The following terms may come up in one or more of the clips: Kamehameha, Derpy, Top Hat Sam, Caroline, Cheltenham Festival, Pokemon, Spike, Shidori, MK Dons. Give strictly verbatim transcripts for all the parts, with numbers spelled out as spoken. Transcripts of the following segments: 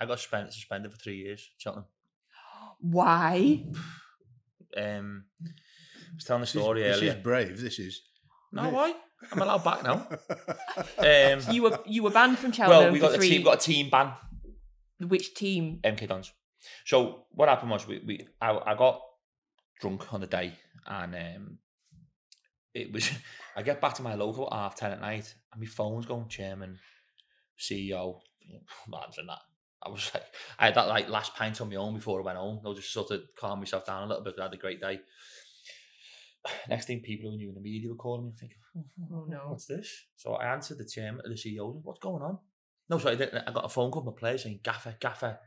I got suspended, suspended for three years, Cheltenham. Why? Um, I was telling the story this is, earlier. This is brave, this is. No, this. Why? I'm allowed back now. um, so you were you were banned from Cheltenham. Well, we got, for the three... team, got a team ban. Which team? M K Dons. So what happened was we, we I, I got drunk on the day, and um, it was I get back to my local at half ten at night, and my phone's going chairman, C E O, man's and that. I was like, I had that like last pint on my own before I went home. I was just sort of calm myself down a little bit. I had a great day. Next thing, people who knew in the media were calling me. I think, oh no, what's this? So I answered the chairman, the C E O. What's going on? No, sorry, I got a phone call from a player saying, Gaffer, Gaffer,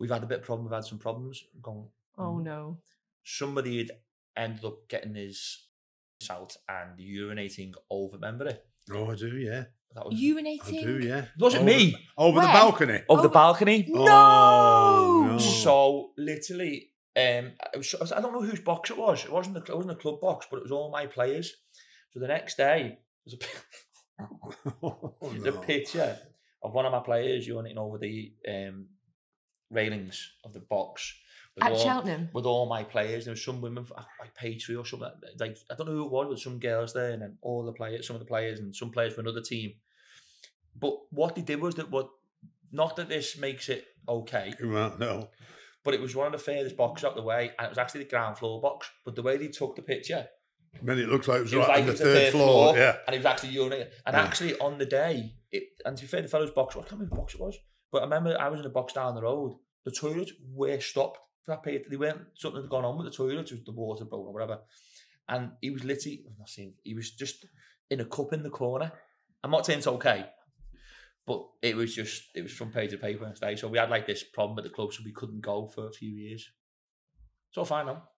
we've had a bit of problem. We've had some problems. I'm going, oh no! Somebody had ended up getting his out and urinating over. Remember it? Oh, I do, yeah. That was, urinating? I do, yeah. It wasn't over, me. Over Where? the balcony. Over, over the balcony. No. Oh, no. So literally. Um, it was, I don't know whose box it was. It wasn't, the, it wasn't a club box, but it was all my players. So the next day, there's a, oh, no. a picture of one of my players urinating over the um, railings of the box. At all, Cheltenham? With all my players. There was some women, like Patriot or something. Like, I don't know who it was, but some girls there, and then all the players, some of the players, and some players from another team. But what they did was that, what, not that this makes it okay. Well, no. But it was one of the furthest boxes out the way, and it was actually the ground floor box. But the way they took the picture, I mean, it looks like it was, it was right like on the, the third, third floor, floor, yeah. And it was actually urinating. And yeah. actually, on the day, it, and to be fair, the fellow's box, well, I can't remember what box it was, but I remember I was in a box down the road. The toilets were stopped for that period. They weren't, something had gone on with the toilets, it was the water broke or whatever. And he was literally, I'm not saying, he was just in a cup in the corner. I'm not saying it's okay. But it was just, it was from page to paper. So we had like this problem at the club, so we couldn't go for a few years. It's all fine now.